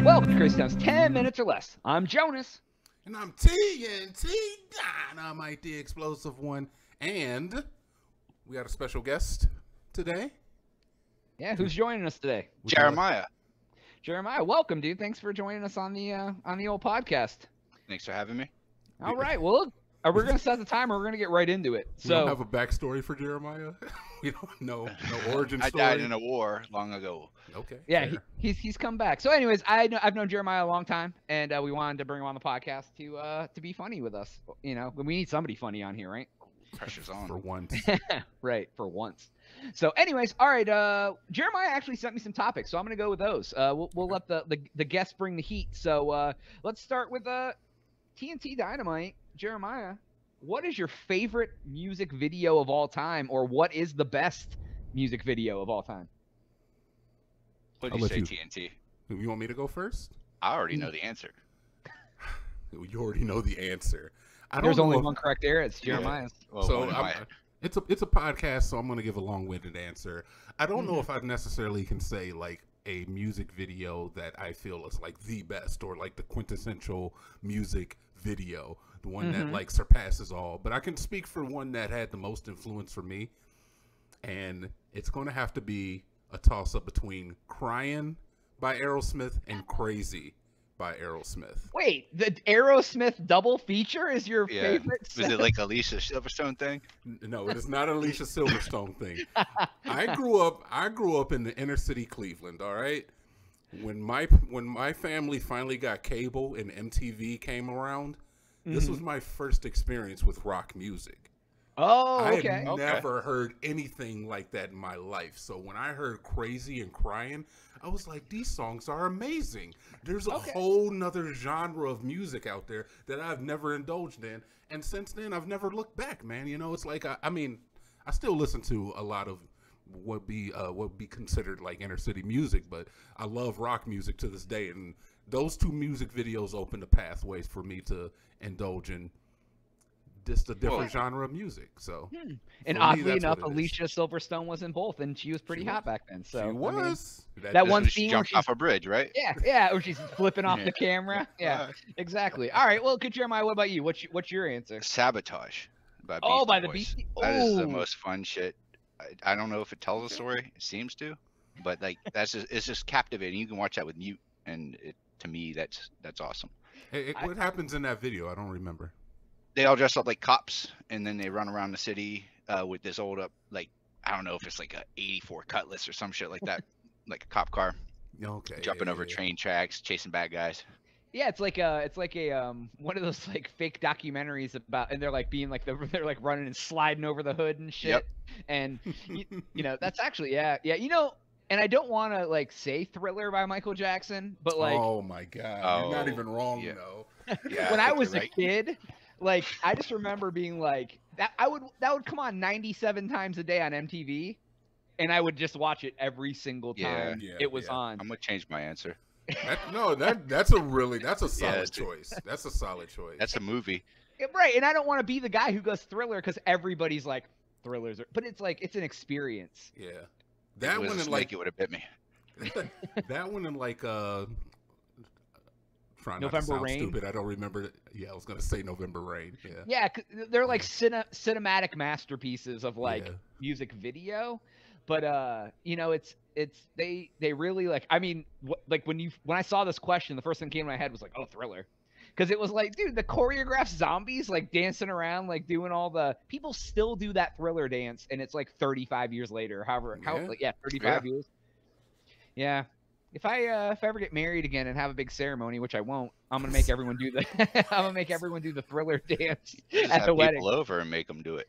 Welcome to Crazy Town's 10 minutes or less. I'm Jonas. And I'm TNT. Dynamite, the explosive one. And we got a special guest today. Yeah, who's joining us today? Jeremiah. Jeremiah, welcome, dude. Thanks for joining us on the old podcast. Thanks for having me. All right, well, look. We're going to set the timer. We're going to get right into it. So, we don't have a backstory for Jeremiah. We don't know. No origin story. I died in a war long ago. Okay. Yeah, he's come back. So anyways, I've known Jeremiah a long time, and we wanted to bring him on the podcast to be funny with us. You know, we need somebody funny on here, right? Pressure's on. For once. Right, for once. So anyways, all right, Jeremiah actually sent me some topics, so I'm going to go with those. We'll let the guests bring the heat. So let's start with TNT Dynamite. Jeremiah, what is your favorite music video of all time, or what is the best music video of all time? What do you say, TNT? You want me to go first? I already know the answer. You already know the answer. There's only one correct answer. It's Jeremiah's. Yeah. Well, so it's a podcast, so I'm going to give a long-winded answer. I don't know if I necessarily can say like a music video that I feel is like the best or like the quintessential music video. The one that like surpasses all, but I can speak for one that had the most influence for me, and it's going to have to be a toss-up between "Crying" by Aerosmith and "Crazy" by Aerosmith. Wait, the Aerosmith double feature is your favorite? Is it like Alicia Silverstone thing? No, it is not an Alicia Silverstone thing. I grew up in the inner city Cleveland. All right, when my family finally got cable and MTV came around. This was my first experience with rock music. Oh, okay. I had never heard anything like that in my life. So when I heard Crazy and Crying, I was like, these songs are amazing. There's a whole nother genre of music out there that I've never indulged in. And since then, I've never looked back, man. You know, it's like, I mean, I still listen to a lot of what would be considered like inner city music, but I love rock music to this day. And those two music videos opened the pathways for me to indulge in just a different genre of music. So, and oddly enough, Alicia Silverstone was in both, and she was pretty hot back then. So she was. I mean, that one scene jumped off a bridge, right? Yeah, yeah, where she's flipping off the camera. Yeah, exactly. All right, well, Jeremiah, what about you? What's your answer? Sabotage by Beastie Boys. Oh, by the Beastie Boys. That is the most fun shit. I don't know if it tells a story. It seems to, but like that's just, it's just captivating. You can watch that with mute, and it. To me, that's awesome. Hey, what happens in that video? I don't remember. They all dress up like cops, and then they run around the city with this old up, like, I don't know if it's like a '84 Cutlass or some shit like that, like a cop car. Okay. Jumping over train tracks, chasing bad guys. Yeah, it's like a one of those like fake documentaries about, and they're like being like they're like running and sliding over the hood and shit. Yep. And you know that's actually you know. And I don't want to like say Thriller by Michael Jackson, but like oh my god, you're not even wrong though. Yeah, when I was a kid, like I just remember being like that. That would come on 97 times a day on MTV, and I would just watch it every single time it was on. I'm gonna change my answer. That's a solid choice. That's a solid choice. That's a movie, right? And I don't want to be the guy who goes Thriller because everybody's like Thrillers, but it's like it's an experience. Yeah. That one and like it would have bit me. That one and like trying November not to sound Rain. Stupid. I don't remember. Yeah, I was gonna say November Rain. Yeah. Yeah, they're like cinematic masterpieces of like music video, but you know it's they really like. I mean, like when I saw this question, the first thing that came to my head was like, oh, Thriller. Because it was like, dude, the choreographed zombies like dancing around, like doing all the people still do that Thriller dance, and it's like 35 years later, however, like, 35 years. Yeah, if I ever get married again and have a big ceremony, which I won't, I'm gonna make everyone do the Thriller dance at the wedding. Just have people over and make them do it.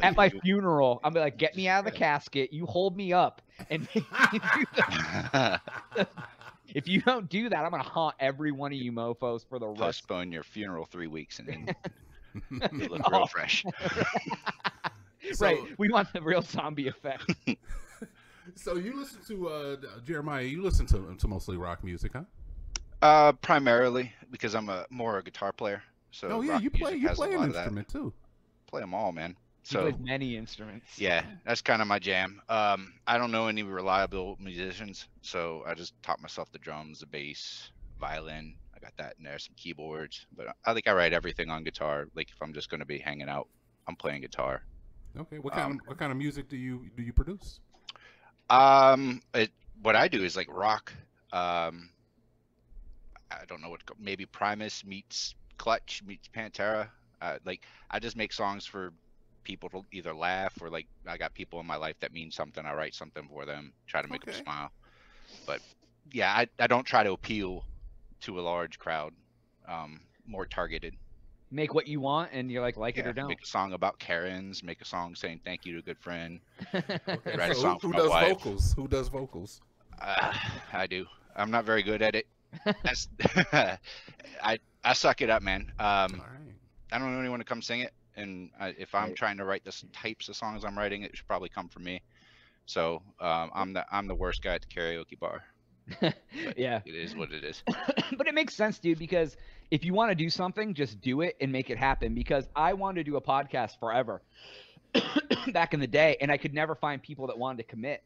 At my funeral, I'm like, get me out of the casket. You hold me up, and if you don't do that, I'm gonna haunt every one of you mofos for the rest. Postpone your funeral 3 weeks, and then you look real fresh. Right, we want the real zombie effect. So you listen to Jeremiah? You listen to mostly rock music, huh? Primarily because I'm more a guitar player. So you play an instrument too. Play them all, man. So he plays many instruments. Yeah, that's kind of my jam. I don't know any reliable musicians, so I just taught myself the drums, the bass, violin. I got that in there, some keyboards. But I think I write everything on guitar. Like if I'm just going to be hanging out, I'm playing guitar. Okay, what kind of music do you produce? What I do is like rock. I don't know what, maybe Primus meets Clutch meets Pantera. Like I just make songs for people to either laugh or like I got people in my life that mean something. I write something for them, try to make them smile. But yeah, I don't try to appeal to a large crowd. More targeted. Make what you want, and you're like it or don't. Make a song about Karens. Make a song saying thank you to a good friend. Okay. Write a song for my wife. Vocals? Who does vocals? I do. I'm not very good at it. That's, I suck it up, man. All right. I don't know anyone to come sing it, and if I'm trying to write the types of songs I'm writing, it should probably come from me. So I'm the worst guy at the karaoke bar. Yeah, it is what it is. But it makes sense, dude, because if you want to do something, just do it and make it happen. Because I wanted to do a podcast forever back in the day, and I could never find people that wanted to commit.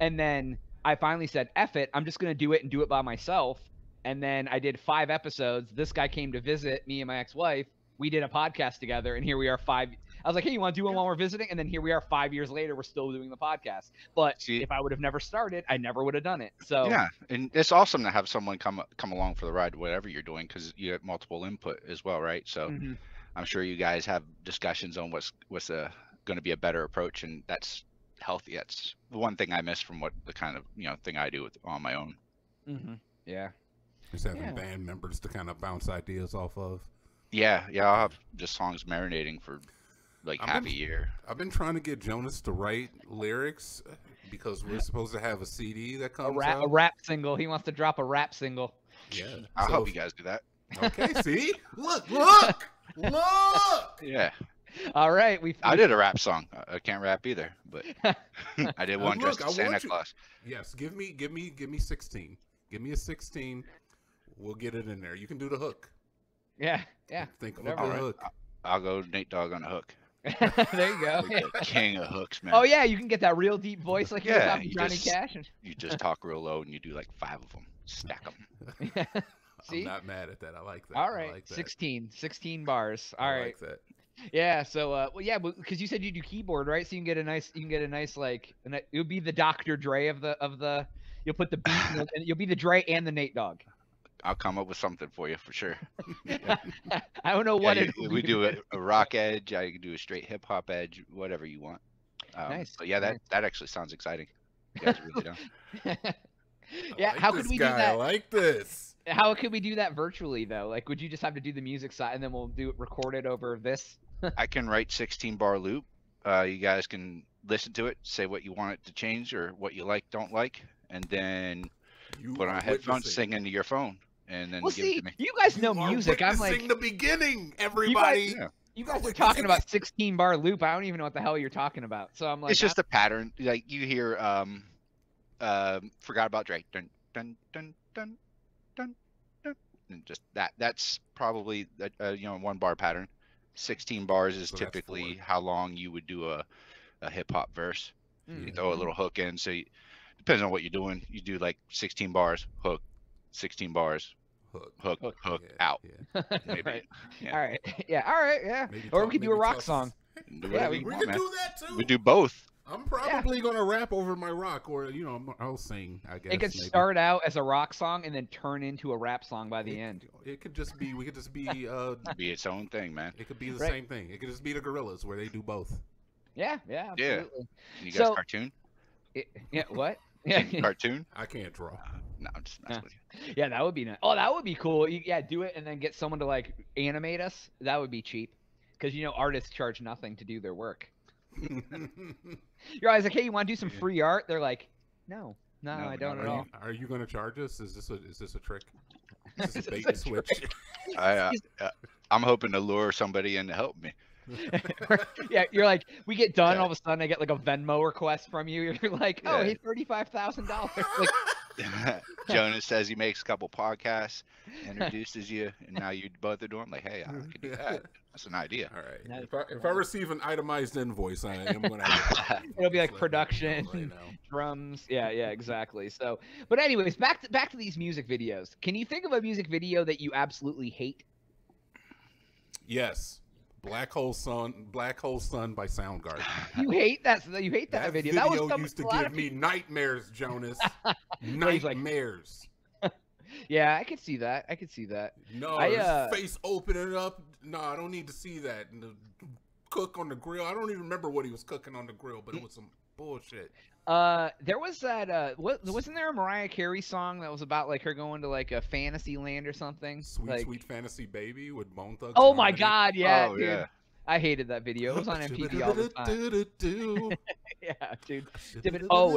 And then I finally said, F it, I'm just going to do it and do it by myself. And then I did 5 episodes. This guy came to visit me and my ex-wife. We did a podcast together, and here we are 5. I was like, hey, you want to do one while we're visiting? And then here we are 5 years later, we're still doing the podcast. But see, if I would have never started, I never would have done it. So yeah, and it's awesome to have someone come along for the ride, whatever you're doing, because you have multiple input as well, right? So I'm sure you guys have discussions on what's going to be a better approach, and that's healthy. That's the one thing I miss from the kind of thing I do on my own. Yeah, just having band members to kind of bounce ideas off of. Yeah, I'll have just songs marinating for like half a year. I've been trying to get Jonas to write lyrics because we're supposed to have a CD that comes out. A rap single. He wants to drop a rap single. Yeah. I hope you guys do that. Okay, see? Look! Yeah. All right. I did a rap song. I can't rap either, but I did one dressed as Santa Claus. Yes, give me 16. Give me a 16. We'll get it in there. You can do the hook. Yeah. Think of a hook. I'll go Nate Dogg on a hook. There you go. King of hooks, man. Oh yeah, you can get that real deep voice like you Johnny Cash. You just talk real low and you do like 5 of them. Stack them. Yeah. See? I'm not mad at that. I like that. All right, I like that. 16 bars. All right. I like that. Yeah. So, because you said you do keyboard, right? So you can get a nice, it would be the Dr. Dre of the. You'll put the beat, and you'll be the Dre and the Nate Dogg. I'll come up with something for you for sure. I don't know what it is. We do a rock edge. I can do a straight hip hop edge, whatever you want. Nice. But yeah, that actually sounds exciting. You guys are really down. Yeah. Like how could we do that? I like this. How could we do that virtually though? Like, would you just have to do the music side and then we'll record it over this? I can write 16-bar loop. You guys can listen to it, say what you want it to change or what you like, don't like, and then you put on headphones, sing into your phone. And then you guys know music. I'm like the beginning, everybody. You guys are talking about 16-bar loop. I don't even know what the hell you're talking about. So I'm like, it's just a pattern. Like you hear, forgot about Drake. Dun dun dun dun dun dun. And just that. That's probably one-bar pattern. 16 bars is typically how long you would do a hip hop verse. You throw a little hook in. So depends on what you're doing. You do like 16 bars hook. 16 bars, hook, out. Yeah. Maybe. Right. Yeah. All right. Yeah. All right. Yeah. Or we could do a rock song. Yeah, we could do that too. We do both. I'm probably going to rap over my rock, or I'll sing. I guess it could start out as a rock song and then turn into a rap song by the end. It could just be. We could just be. Be its own thing, man. It could be the same thing. It could just be the Gorillas, where they do both. Yeah. Yeah. Absolutely. Yeah. You guys cartoon? Yeah. What? Yeah. Cartoon? I can't draw. No, I'm just messing with you. Yeah, that would be nice. Oh, that would be cool. Yeah, do it and then get someone to like animate us. That would be cheap, because artists charge nothing to do their work. You're always like, hey, you want to do some free art? They're like, no, I don't at all. Are you going to charge us? Is this a trick? Is this a bait and switch? I'm hoping to lure somebody in to help me. Yeah, you're like, we get done, all of a sudden I get like a Venmo request from you. You're like, oh, hey, $35,000. Like, Jonas says he makes a couple podcasts, introduces you, and now you both are doing like, hey, I can do that. That's an idea. All right. Nice. If I receive an itemized invoice, I am going to. It'll be like production, right, drums. Yeah, yeah, exactly. So, but anyways, back to these music videos. Can you think of a music video that you absolutely hate? Yes. Black Hole Sun by Soundgarden. You hate that. You hate that video. That video used to give me nightmares, Jonas. Nightmares. Yeah, I could see that. I could see that. No, face opening up. No, I don't need to see that. And the cook on the grill. I don't even remember what he was cooking on the grill, but it was some bullshit. There was that. Wasn't there a Mariah Carey song that was about like her going to like a fantasy land or something? Sweet, like, sweet fantasy baby with Bone Thugs. Oh my God! Yeah, oh, dude. Yeah. I hated that video. It was on MTV all the time. Yeah, dude. Oh,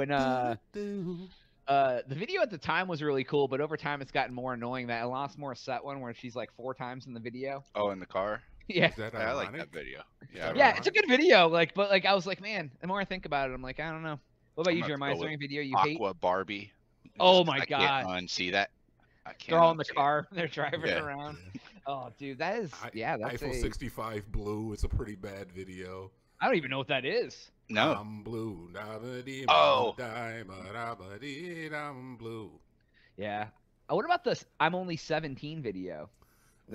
and the video at the time was really cool, but over time it's gotten more annoying. That Alanis Morissette one where she's like 4 times in the video. Oh, in the car. Yeah, I like that video. Yeah, yeah, it's a good video. Like, but like I was like, man, the more I think about it, I'm like, I don't know. What about you, Jeremiah? Is there any video you hate? Aqua, Barbie. Oh my God! I can't unsee that. I can't. They're all in the car. They're driving around. Oh, dude, that is that's Eiffel 65 Blue. It's a pretty bad video. I don't even know what that is. No. I'm blue. Oh. I'm blue. Yeah. What about this? I'm Only 17 video.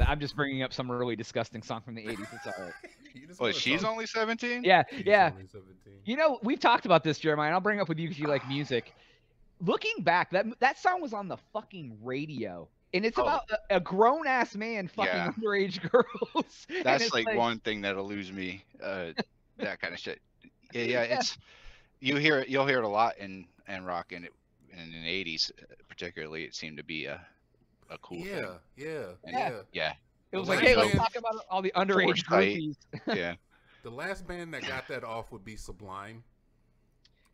I'm just bringing up some really disgusting song from the 80s. It's all right. Well, she's only 17? Yeah, yeah. Only 17. You know, we've talked about this, Jeremiah, and I'll bring it up with you because you like music. Looking back, that song was on the fucking radio, and it's about a grown-ass man fucking underage girls. That's like one thing that'll lose me, that kind of shit. Yeah, yeah, yeah. It's you'll hear it a lot in rock, and in the 80s particularly, it seemed to be a cool thing. Yeah. It was like, hey, let's talk about all the underage groupies. Yeah. The last band that got that off would be Sublime.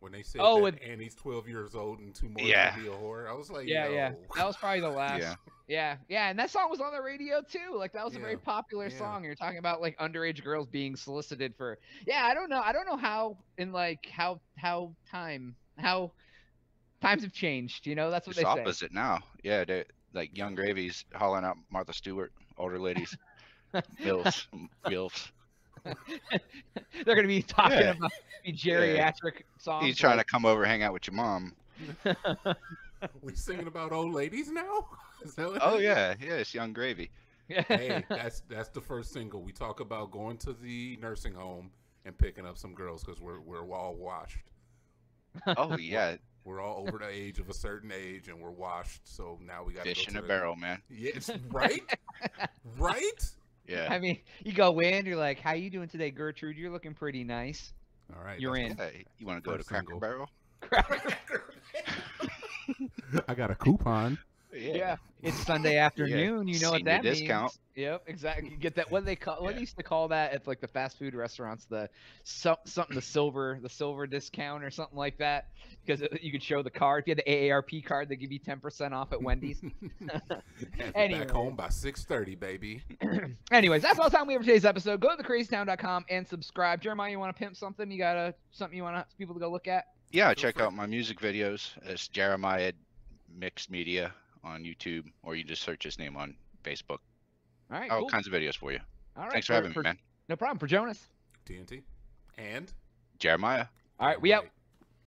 When they said, oh, and he's 12 years old and 2 more to be a whore. I was like, yeah, yeah. That was probably the last. Yeah. Yeah. Yeah. And that song was on the radio too. Like that was a very popular song. You're talking about like underage girls being solicited for, I don't know. I don't know how in like how times have changed. You know, that's what they say. It's opposite now. Yeah. Like Young Gravy's hollering out Martha Stewart, older ladies, MILFs. They're gonna be talking about geriatric songs. He's trying to come over, hang out with your mom. We singing about old ladies now? Yeah, it's Young Gravy. Hey, that's the first single. We talk about going to the nursing home and picking up some girls because we're all washed. Oh yeah. We're all over the age of a certain age, and we're washed. So now we got fish in a barrel, man. Yes, right, right. Yeah. I mean, you go in, you're like, "How you doing today, Gertrude? You're looking pretty nice." All right, you're in. Hey, you want to go to Cracker Barrel? I got a coupon. Yeah, it's Sunday afternoon. You know what that means? Discount. Yep, exactly. You get that. What do they call? What they used to call that at like the fast food restaurants? The something the silver discount or something like that. Because you could show the card. If you had the AARP card, they give you 10% off at Wendy's. Anyway. Back home by 6:30, baby. Anyways, that's all the time we have for today's episode. Go to thecrazytown.com and subscribe. Jeremiah, you want to pimp something? You got something you want people to go look at? Yeah, check out my music videos. It's Jeremiah Mixed Media on YouTube, or you just search his name on Facebook. All right, all kinds of videos for you. All right, thanks for having me, man. No problem. For Jonas, TNT, and Jeremiah. All right, we out.